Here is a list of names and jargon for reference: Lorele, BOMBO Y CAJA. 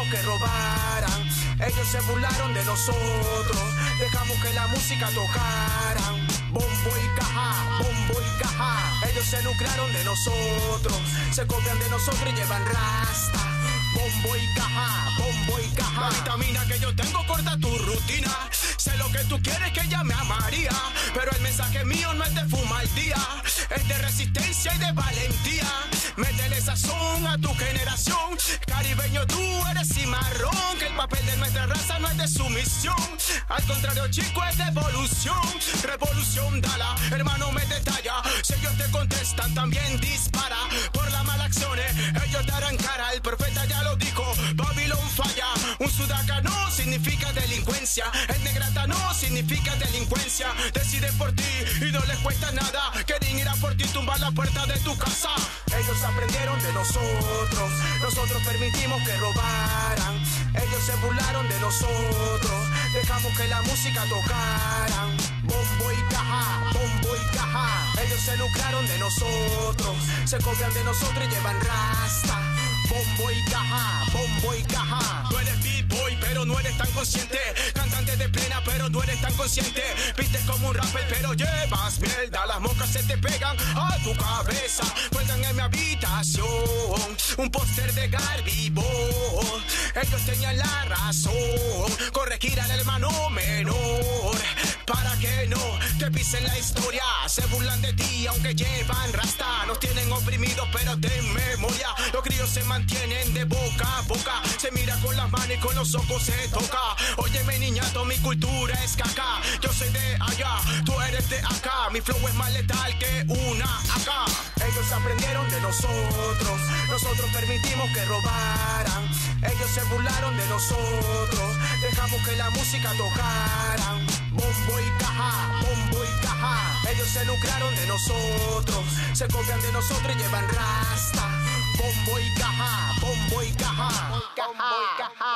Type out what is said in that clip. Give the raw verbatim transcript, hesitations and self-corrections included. dijo que robaran. Ellos se burlaron de nosotros, dejamos que la música tocaran. Bombo y caja, bombo y caja. Ellos se lucraron de nosotros, se copian de nosotros y llevan rasta. Bombo y caja, bombo y caja. La vitamina que yo tengo corta tu rutina. Sé lo que tú quieres, que llame a María, pero el mensaje mío no es de fumar día, es de resistencia y de valentía. Métele sazón a tu generación, caribeño tú eres cimarrón, que el papel de nuestra raza no es de sumisión, al contrario chico es de evolución. Revolución dala, hermano me detalla, si ellos te contestan también dispara, por las malas acciones ellos darán cara, el profeta ya lo dijo, Babilón falla. Un sudaca no significa delincuencia, el negrata no significa delincuencia, deciden por ti y no les cuesta nada, quieren ir a por ti, tumbar la puerta de tu casa. Ellos aprendieron de nosotros, nosotros permitimos que robaran, ellos se burlaron de nosotros, dejamos que la música tocaran. Bombo y caja, bombo y caja, ellos se lucraron de nosotros, se copian de nosotros y llevan rasta. Bombo y caja, bombo y caja. Tú eres b-boy pero no eres tan consciente, cantante de plena pero no eres tan consciente, vistes como un rapper pero llevas mierda, las moscas se te pegan a tu cabeza, cuelgan en mi habitación un póster de Garbibo, ellos tenían la razón, corregir al hermano menor, para que no te pisen la historia, se burlan de ti aunque llevan rasta, nos tienen oprimidos pero ten memoria, los críos se mantienen de boca a boca, se mira con las manos y con los ojos se toca, óyeme niñato mi cultura es caca, yo soy de allá, tú eres de acá, mi flow es más letal que una acá. Ellos aprendieron de nosotros, nosotros permitimos que robaran, ellos se burlaron de nosotros, dejamos que la música tocaran. Bombo y caja, bombo y caja, ellos se lucraron de nosotros, se copian de nosotros y llevan rasta. Bombo y caja, bombo y caja, bombo y caja.